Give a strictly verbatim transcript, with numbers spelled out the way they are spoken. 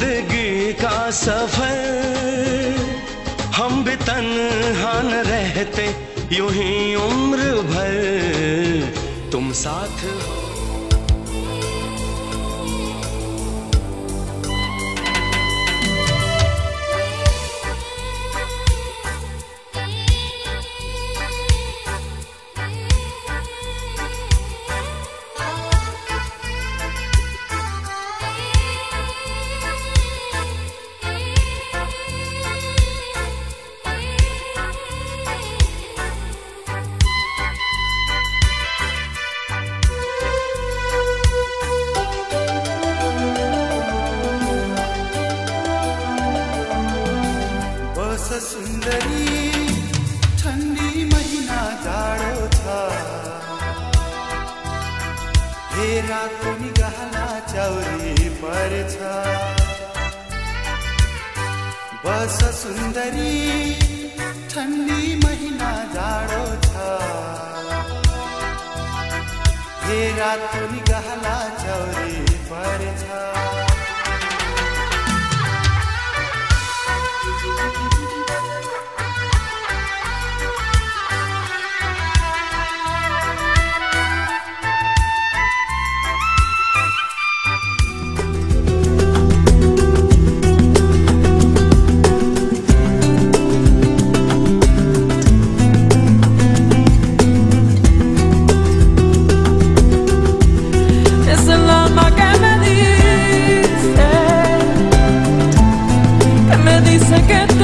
जिंदगी का सफर हम भी तन्हा न रहते यूं ही उम्र भर तुम साथ हो। Dice que